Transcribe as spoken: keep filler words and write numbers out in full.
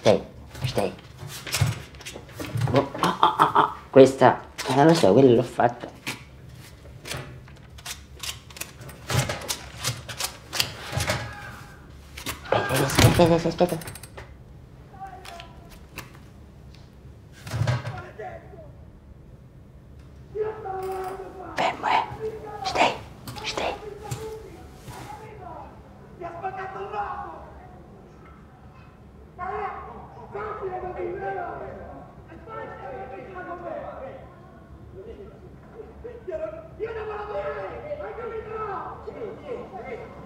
stay, stay. Ah, ah, ah, ah. Questa era la sua, quella l'ho fatta. Aspetta, aspetta, aspetta, aspetta. Fermo, eh. Stai, stai. Mi ha spaccato il naso! Io non vado bene, hai capito? Sì, sì, sì.